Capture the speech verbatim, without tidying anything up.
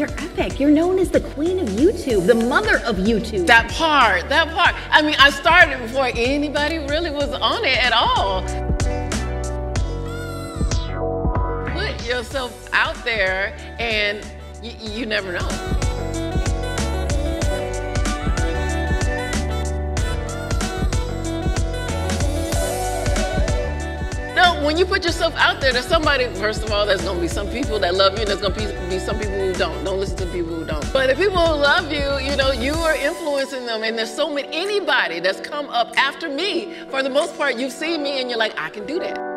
you're epic. You're known as the queen of YouTube, the mother of YouTube. That part, that part. I mean, I started before anybody really was on it at all. Put yourself out there and y you never know. When you put yourself out there, there's somebody, first of all, there's going to be some people that love you, and there's going to be some people who don't. Don't listen to people who don't. But the people who love you, you know, you are influencing them, and there's so many, anybody that's come up after me, for the most part, you've seen me, and you're like, I can do that.